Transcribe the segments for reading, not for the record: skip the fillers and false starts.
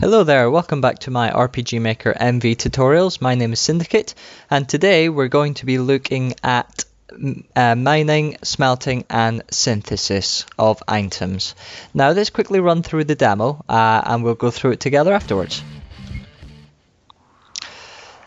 Hello there, welcome back to my RPG Maker MV tutorials. My name is Syndicate and today we're going to be looking at mining, smelting and synthesis of items. Now let's quickly run through the demo and we'll go through it together afterwards.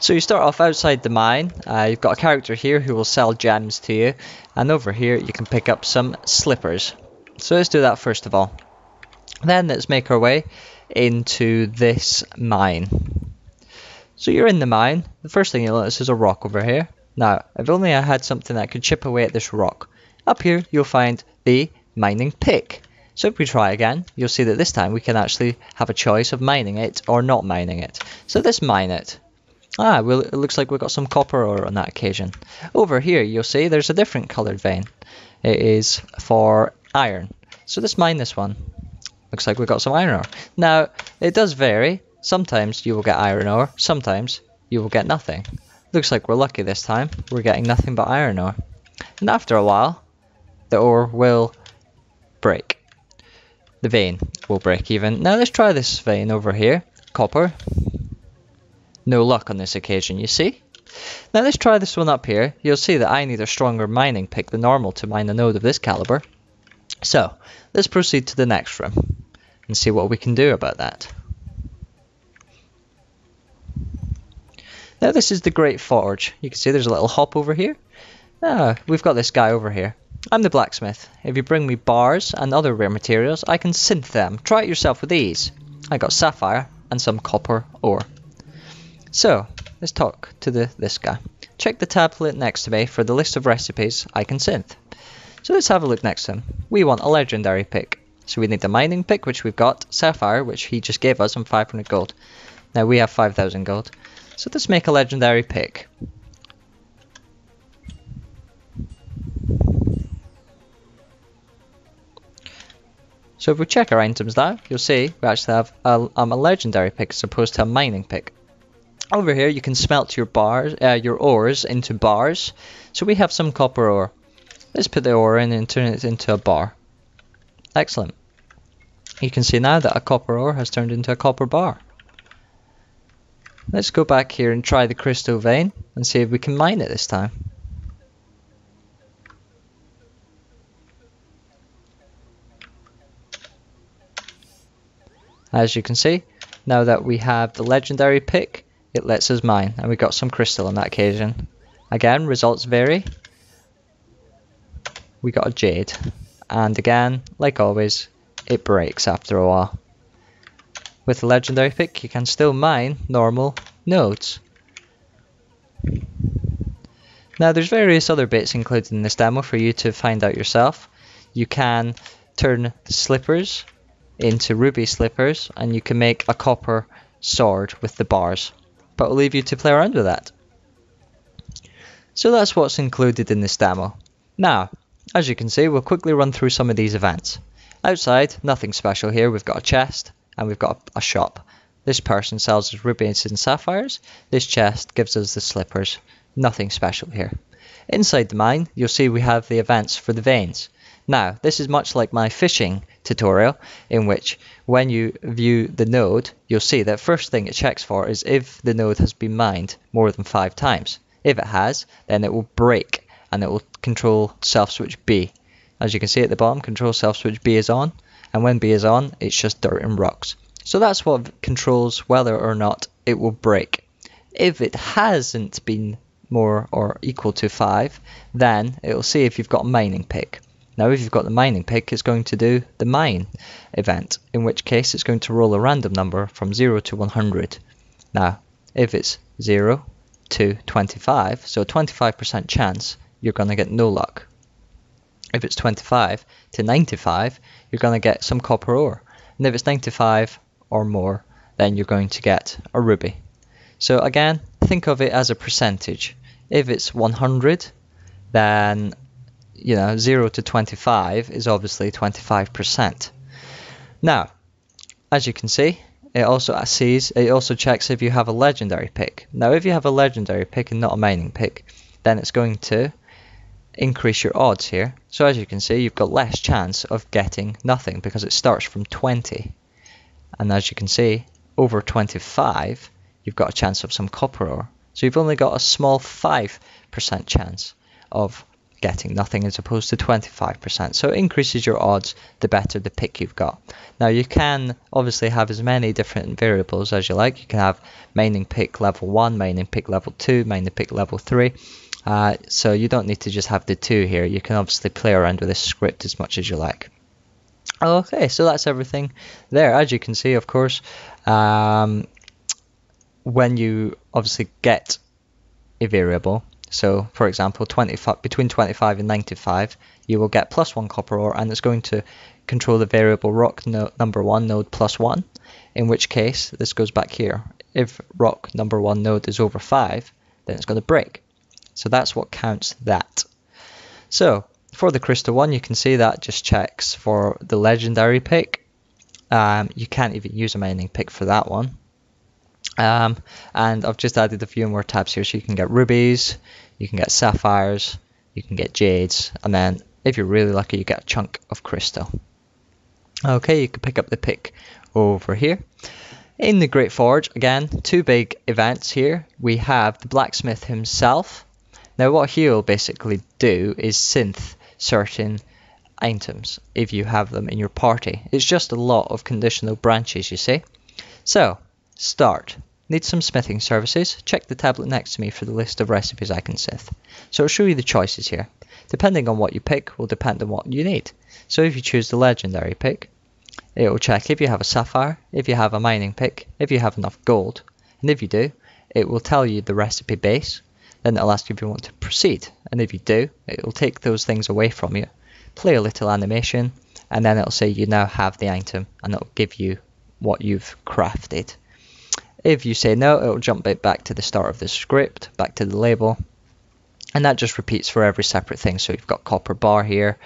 So you start off outside the mine, you've got a character here who will sell gems to you, and over here you can pick up some slippers. So let's do that first of all. Then let's make our way into this mine. So you're in the mine. The first thing you'll notice is a rock over here. Now, if only I had something that could chip away at this rock. Up here, you'll find the mining pick. So if we try again, you'll see that this time we can actually have a choice of mining it or not mining it. So let's mine it. Ah, well, it looks like we've got some copper ore on that occasion. Over here, you'll see there's a different colored vein. It is for iron. So let's mine this one. Looks like we've got some iron ore. Now, it does vary. Sometimes you will get iron ore, sometimes you will get nothing. Looks like we're lucky this time. We're getting nothing but iron ore. And after a while, the ore will break. The vein will break even. Now let's try this vein over here. Copper. No luck on this occasion, you see? Now let's try this one up here. You'll see that I need a stronger mining pick than normal to mine a node of this caliber. So, let's proceed to the next room and see what we can do about that. Now this is the Great Forge. You can see there's a little hop over here. Ah, we've got this guy over here. I'm the blacksmith. If you bring me bars and other rare materials, I can synth them. Try it yourself with these. I got sapphire and some copper ore. So, let's talk to this guy. Check the tablet next to me for the list of recipes I can synth. So let's have a look next to him. We want a legendary pick. So we need the mining pick, which we've got, sapphire, which he just gave us, and 500 gold. Now we have 5,000 gold. So let's make a legendary pick. So if we check our items now, you'll see we actually have a legendary pick as opposed to a mining pick. Over here you can smelt your ores into bars. So we have some copper ore. Let's put the ore in and turn it into a bar. Excellent. You can see now that a copper ore has turned into a copper bar. Let's go back here and try the crystal vein and see if we can mine it this time. As you can see, now that we have the legendary pick, it lets us mine, and we got some crystal on that occasion. Again, results vary. We got a jade, and again, like always, it breaks after a while. With the legendary pick, you can still mine normal nodes. Now there's various other bits included in this demo for you to find out yourself. You can turn slippers into ruby slippers, and you can make a copper sword with the bars, but I'll leave you to play around with that. So that's what's included in this demo. Now, as you can see, we'll quickly run through some of these events. Outside, nothing special here. We've got a chest and we've got a shop. This person sells us rubies and sapphires. This chest gives us the slippers. Nothing special here. Inside the mine, you'll see we have the events for the veins. Now, this is much like my fishing tutorial, in which when you view the node, you'll see that first thing it checks for is if the node has been mined more than 5 times. If it has, then it will break, and it will control self-switch B. As you can see at the bottom, control self-switch B is on, and when B is on, it's just dirt and rocks. So that's what controls whether or not it will break. If it hasn't been more or equal to 5, then it will see if you've got a mining pick. Now if you've got the mining pick, it's going to do the mine event, in which case it's going to roll a random number from 0 to 100. Now, if it's 0 to 25, so a 25% chance, you're going to get no luck. If it's 25 to 95, you're going to get some copper ore. And if it's 95 or more, then you're going to get a ruby. So again, think of it as a percentage. If it's 100, then, you know, 0 to 25 is obviously 25%. Now, as you can see, it also checks if you have a legendary pick. Now, if you have a legendary pick and not a mining pick, then it's going to increase your odds here. So as you can see, you've got less chance of getting nothing because it starts from 20, and as you can see, over 25, you've got a chance of some copper ore. So you've only got a small 5% chance of getting nothing as opposed to 25%. So it increases your odds the better the pick you've got. Now you can obviously have as many different variables as you like. You can have mining pick level 1, mining pick level 2, mining pick level 3. So you don't need to just have the 2 here. You can obviously play around with this script as much as you like. Okay, so that's everything there. As you can see, of course, when you obviously get a variable, so for example, between 25 and 95, you will get +1 copper ore, and it's going to control the variable rock number 1 node +1, in which case this goes back here. If rock number 1 node is over 5, then it's going to break. So that's what counts that. So for the crystal one, you can see that just checks for the legendary pick. You can't even use a mining pick for that one. And I've just added a few more tabs here, so you can get rubies, you can get sapphires, you can get jades, and then if you're really lucky, you get a chunk of crystal. Okay, you can pick up the pick over here. In the Great Forge, again, 2 big events here. We have the blacksmith himself. Now what he will basically do is synth certain items if you have them in your party. It's just a lot of conditional branches, you see. So, start. Need some smithing services? Check the tablet next to me for the list of recipes I can synth. So it'll show you the choices here. Depending on what you pick will depend on what you need. So if you choose the legendary pick, it will check if you have a sapphire, if you have a mining pick, if you have enough gold, and if you do, it will tell you the recipe base. Then it'll ask you if you want to proceed, and if you do, it'll take those things away from you, play a little animation, and then it'll say you now have the item, and it'll give you what you've crafted. If you say no, it'll jump it back to the start of the script, back to the label, and that just repeats for every separate thing. So you've got copper bar here.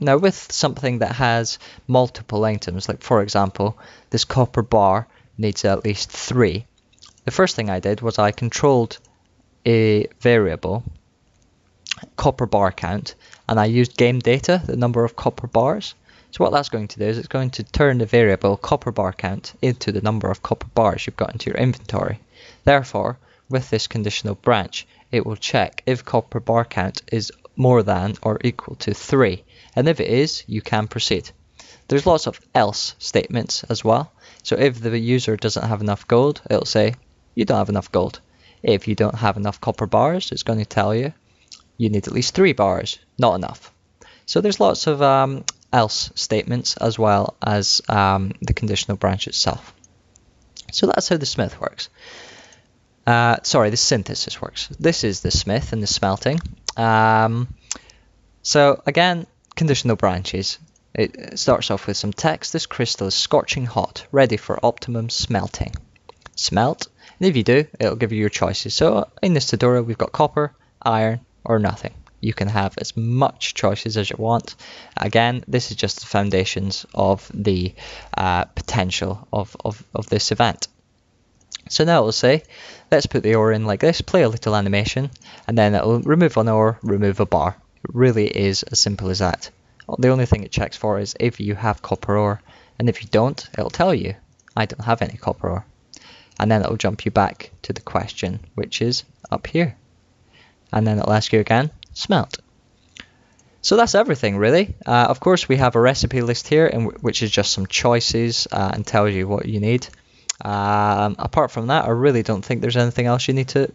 Now with something that has multiple items, like for example, this copper bar needs at least 3. The first thing I did was I controlled a variable, copper bar count, and I used game data, the number of copper bars. So what that's going to do is it's going to turn the variable copper bar count into the number of copper bars you've got into your inventory. Therefore, with this conditional branch, it will check if copper bar count is more than or equal to 3, and if it is, you can proceed. There's lots of else statements as well. So if the user doesn't have enough gold, it'll say you don't have enough gold. If you don't have enough copper bars, it's going to tell you you need at least 3 bars, not enough. So there's lots of else statements as well as the conditional branch itself. So that's how the smith works. Sorry, the synthesis works. This is the smith and the smelting. So again, conditional branches. It starts off with some text. This crystal is scorching hot, ready for optimum smelting. Smelt. And if you do, it'll give you your choices. So in this tutorial, we've got copper, iron, or nothing. You can have as much choices as you want. Again, this is just the foundations of the potential of this event. So now it'll say, let's put the ore in like this, play a little animation, and then it'll remove an ore, remove a bar. It really is as simple as that. The only thing it checks for is if you have copper ore, and if you don't, it'll tell you, I don't have any copper ore. And then it'll jump you back to the question, which is up here. And then it'll ask you again, smelt. So that's everything really. Of course, we have a recipe list here, which is just some choices and tells you what you need. Apart from that, I really don't think there's anything else you need to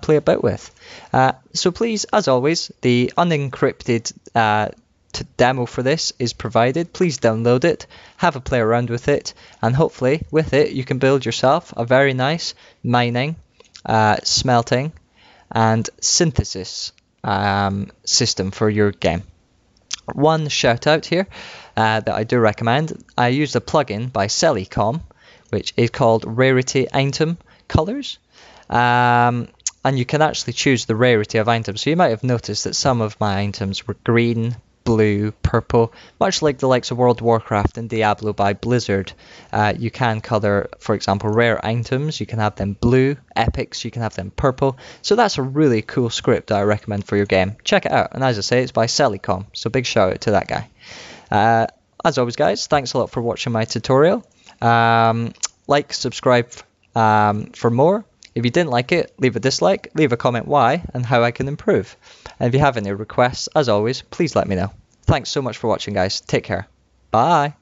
play about with. So please, as always, the unencrypted demo for this is provided. Please download it, have a play around with it, and hopefully with it you can build yourself a very nice mining, smelting and synthesis system for your game. One shout out here that I do recommend, I used a plugin by Cellicom which is called Rarity Item Colors. And you can actually choose the rarity of items. So you might have noticed that some of my items were green, blue, purple, much like the likes of World of Warcraft and Diablo by Blizzard. You can color, for example, rare items. You can have them blue, epics, you can have them purple. So that's a really cool script that I recommend for your game. Check it out. And as I say, it's by Cellicom. So big shout out to that guy. As always, guys, thanks a lot for watching my tutorial. like, subscribe for more. If you didn't like it, leave a dislike, leave a comment why and how I can improve. And if you have any requests, as always, please let me know. Thanks so much for watching, guys. Take care. Bye.